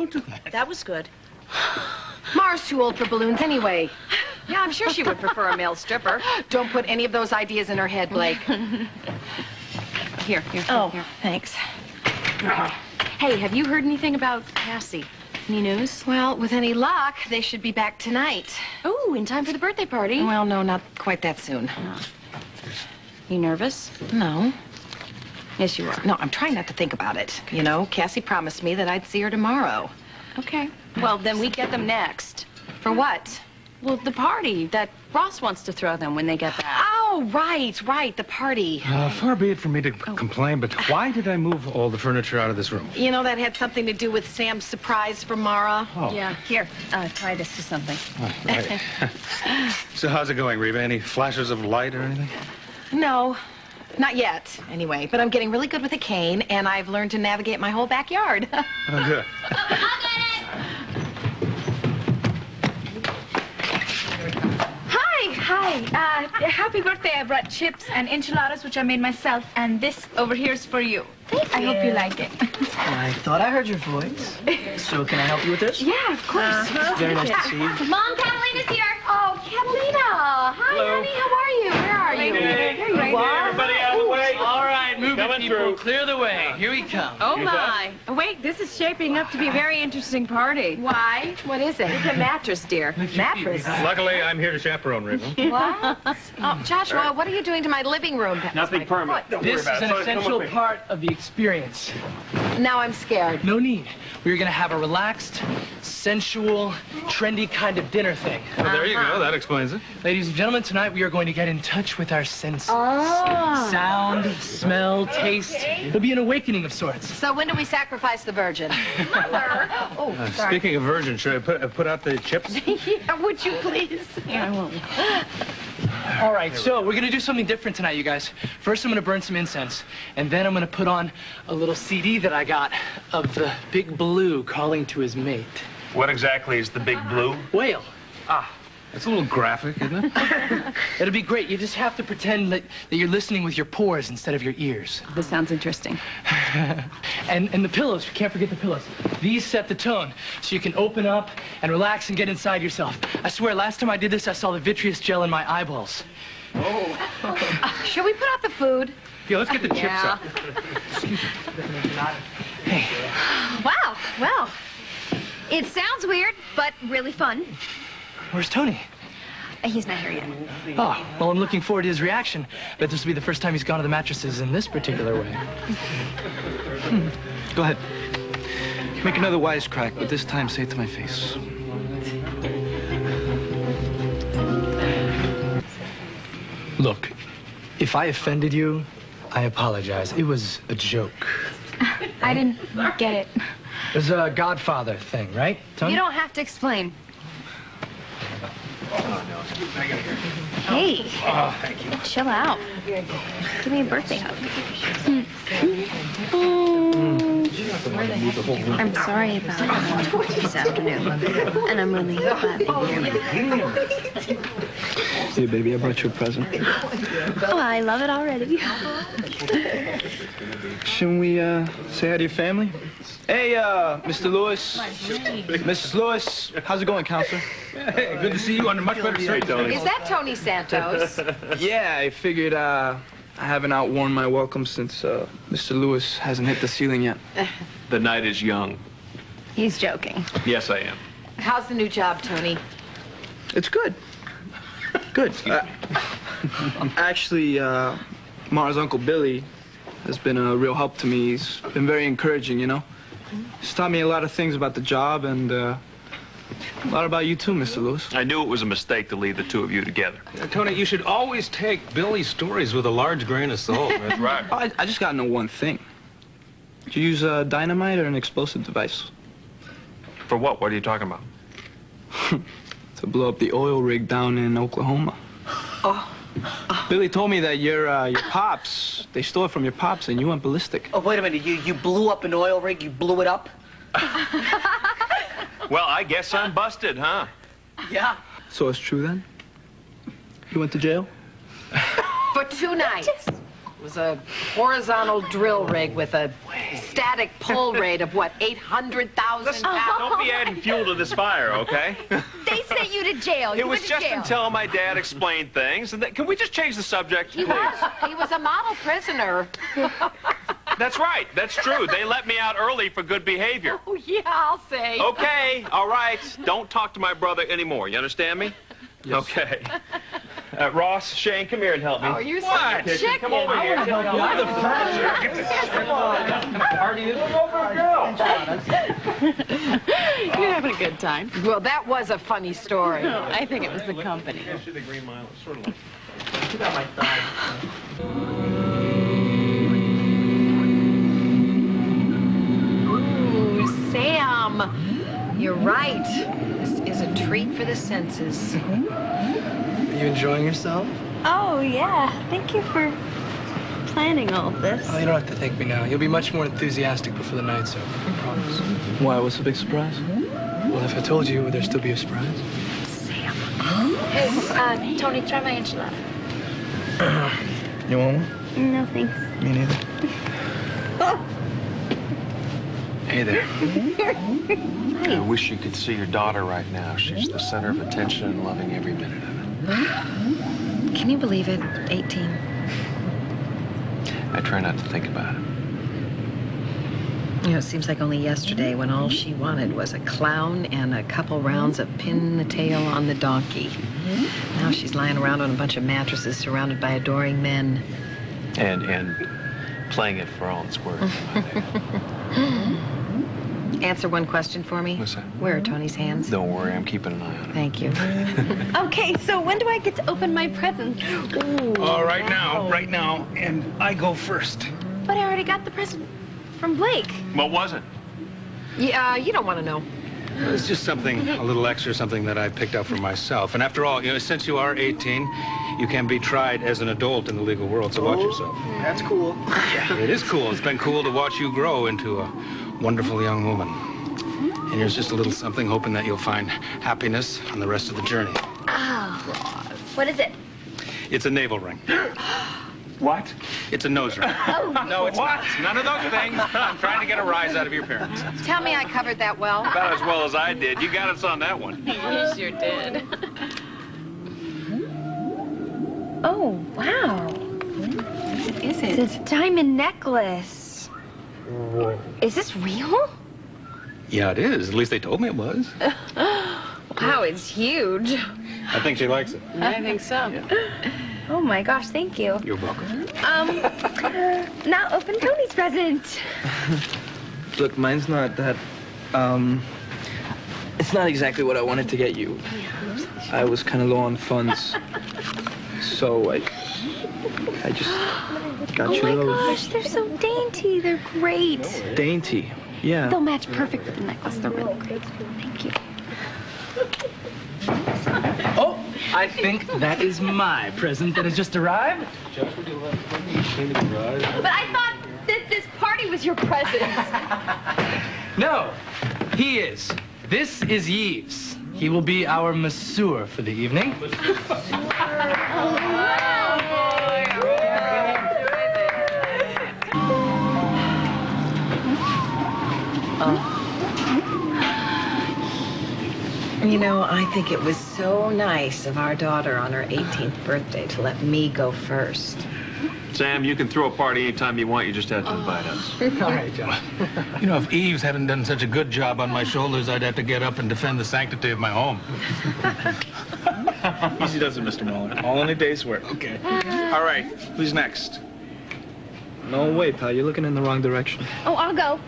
Look at that. That was good. Mara's too old for balloons anyway. Yeah, I'm sure she would prefer a male stripper. Don't put any of those ideas in her head, Blake. Here. Oh, here. Thanks. Okay. Hey, have you heard anything about Cassie? Any news? Well, with any luck, they should be back tonight. Oh, in time for the birthday party. Well, no, not quite that soon. No. You nervous? No. Yes, you are. No, I'm trying not to think about it. Okay. You know, Cassie promised me that I'd see her tomorrow. Okay. Well, then we get them next. For what? Well, the party that Ross wants to throw them when they get back. Oh, right, the party. Far be it for me to complain, but why did I move all the furniture out of this room? You know, that had something to do with Sam's surprise for Marah. Oh. Yeah, here, tie this to something. Oh, right. So how's it going, Reva? Any flashes of light or anything? No. Not yet, anyway, but I'm getting really good with a cane, and I've learned to navigate my whole backyard. Oh, good. Hi. Happy birthday. I brought chips and enchiladas, which I made myself, and this over here is for you. Thank you. I hope you like it. I thought I heard your voice. So can I help you with this? Yeah, of course. Very nice to see you. Mom, Catalina's here. Oh, Catalina. Hi, hello, honey. How are you? Where are you? Hey, there you right are. Everybody out of the way. All right, move it, people. Clear the way. Here we come. Oh, my. Wait, this is shaping up to be a very interesting party. Why? What is it? It's a mattress, dear. Mattress? Luckily, I'm here to chaperone, Reva. What? Oh, Joshua, what are you doing to my living room? That's nothing permanent. Don't worry about it. This is an essential part of the experience. Now I'm scared. No need. We're going to have a relaxed, sensual, trendy kind of dinner thing. Well, there you go. That explains it. Ladies and gentlemen, tonight we are going to get in touch with our senses. Oh. Sound, smell, taste. Okay. It'll be an awakening of sorts. So when do we sacrifice the virgin? Mother! Oh, sorry. Speaking of virgin, should I put out the chips? Yeah, would you please? Yeah, I won't. All right, so we're going to do something different tonight, you guys. First, I'm going to burn some incense, and then I'm going to put on a little CD that I got of the big blue calling to his mate. What exactly is the big blue? Whale. Ah, that's a little graphic, isn't it? It'll be great. You just have to pretend that you're listening with your pores instead of your ears. This sounds interesting. And the pillows, you can't forget the pillows. These set the tone, so you can open up and relax and get inside yourself. I swear, last time I did this, I saw the vitreous gel in my eyeballs. Oh. Should we put out the food? Yeah, let's get the chips up. Excuse me. Hey. Wow, well, it sounds weird, but really fun. Where's Tony? He's not here yet. Oh, well, I'm looking forward to his reaction. But this will be the first time he's gone to the mattresses in this particular way. Go ahead. Make another wisecrack, but this time say it to my face. Look, if I offended you, I apologize. It was a joke. I didn't get it. It was a Godfather thing, right, Tony? You don't have to explain. Oh, no. I gotta hear. Hey. Oh, thank you. Chill out. Give me a birthday hug. I'm sorry about this afternoon. And I'm really glad you're here. Hey, baby, I brought you a present. Oh, I love it already. Shouldn't we say hi to your family? Hey, Mr. Lewis, Mrs. Lewis, how's it going, counselor? Hey, good to see you on a much better street, Tony. Is that Tony Santos? Yeah, I figured I haven't outworn my welcome since Mr. Lewis hasn't hit the ceiling yet. The night is young. He's joking. Yes, I am. How's the new job, Tony? It's good. Good. Actually, Mara's Uncle Billy has been a real help to me. He's been very encouraging, you know? He's taught me a lot of things about the job and a lot about you too, Mr. Lewis. I knew it was a mistake to leave the two of you together. Tony, you should always take Billy's stories with a large grain of salt. That's right. Oh, I just got to know one thing. Did you use dynamite or an explosive device? For what? What are you talking about? To blow up the oil rig down in Oklahoma. Oh. Billy told me that your pops, they stole it from your pops and you went ballistic. Oh, wait a minute. You blew up an oil rig? You blew it up? Well, I guess I'm busted, huh? Yeah. So it's true then? You went to jail? For 2 nights. It was a horizontal drill rig with a static pull rate of, what, 800,000 pounds? Don't be adding fuel to this fire, okay? They sent you to jail. It was just until my dad explained things. And can we just change the subject, please? He was a model prisoner. That's right. That's true. They let me out early for good behavior. Oh, yeah, I'll say. Okay. All right. Don't talk to my brother anymore. You understand me? Yes. Okay. Ross, Shane, come here and help me. Oh, you're such a chicken. Come over here. You're the furniture. Come on. Party is over, girl. You're having a good time. Well, that was a funny story. No, I think it was the company. See the green mile. Sort of like. Get out my thigh. Sam, you're right. This is a treat for the senses. Are you enjoying yourself? Oh, yeah. Thank you for planning all of this. Oh, you don't have to thank me now. You'll be much more enthusiastic before the night's over. I promise. Why? What's the big surprise? Well, if I told you, would there still be a surprise? Sam. Hey, Tony, try my enchilada. You want one? No, thanks. Me neither. Oh. Hey there. I wish you could see your daughter right now. She's the center of attention and loving every minute of it. Can you believe it? 18. I try not to think about it. You know, it seems like only yesterday when all she wanted was a clown and a couple rounds of pin the tail on the donkey. Now she's lying around on a bunch of mattresses surrounded by adoring men. And playing it for all it's worth. Answer one question for me. What's that? Where are Tony's hands? Don't worry, I'm keeping an eye on him. Thank you. Okay, so when do I get to open my presents? Ooh, right now, and I go first. But I already got the present from Blake. What was it? Yeah, you don't want to know. Well, it's just something, a little extra, something that I picked up for myself. And after all, you know, since you are 18, you can be tried as an adult in the legal world, so watch yourself. That's cool. Yeah, it is cool. It's been cool to watch you grow into a wonderful young woman. And here's just a little something, hoping that you'll find happiness on the rest of the journey. Oh, what is it? It's a navel ring. What? It's a nose ring. Oh. No, it's what? Not. None of those things. I'm trying to get a rise out of your parents. Tell me I covered that well. About as well as I did. You got us on that one. You sure did. Oh, wow. What is it? It's a diamond necklace. Is this real? Yeah, it is. At least they told me it was. Wow, it's huge. I think she likes it. I think so. Yeah. Oh, my gosh, thank you. You're welcome. Now open Tony's present. Look, mine's not that, it's not exactly what I wanted to get you. I was kind of low on funds, so I just got you those. Oh, my gosh, they're so dainty. They're great. Dainty, yeah. They'll match perfect with the necklace. They're really great. Thank you. Oh! I think that is my present that has just arrived. But I thought that this party was your present. No, he is. This is Yves. He will be our masseur for the evening. You know, I think it was so nice of our daughter on her 18th birthday to let me go first. Sam, you can throw a party anytime you want. You just have to invite us. All right, Josh. You know, if Yves hadn't done such a good job on my shoulders, I'd have to get up and defend the sanctity of my home. Easy does it, Mr. Muller. All in a day's work. Okay. All right. Who's next? No, wait, pal. You're looking in the wrong direction. Oh, I'll go.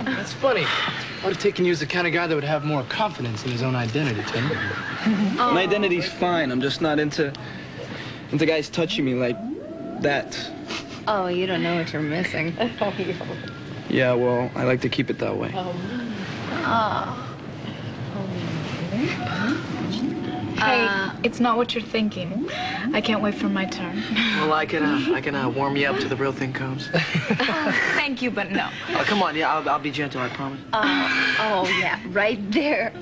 That's funny. I would have taken you as the kind of guy that would have more confidence in his own identity, Tim. Oh. My identity's fine. I'm just not into guys touching me like that. Oh, you don't know what you're missing. Yeah, well, I like to keep it that way. Hey, it's not what you're thinking. I can't wait for my turn. Well, I can warm you up till the real thing comes. Thank you, but no. Oh, come on, yeah, I'll be gentle, I promise. Oh, yeah, right there.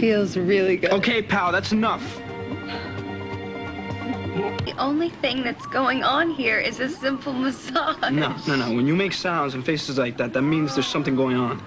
Feels really good. Okay, pal, that's enough. The only thing that's going on here is a simple massage. No. When you make sounds and faces like that, that means there's something going on.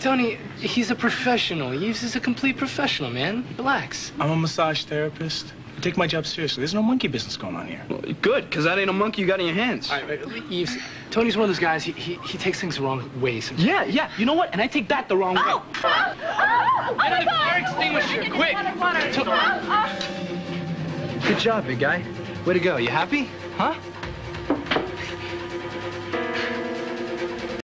Tony, he's a professional. Yves is a complete professional, man. Relax. I'm a massage therapist. I take my job seriously. There's no monkey business going on here. Well, good, because that ain't a monkey you got in your hands. All right, Yves, Tony's one of those guys, he takes things the wrong way sometimes. Yeah. You know what? And I take that the wrong way. Oh! Get on the fire extinguisher, quick! Good job, big guy. Way to go. You happy? Huh?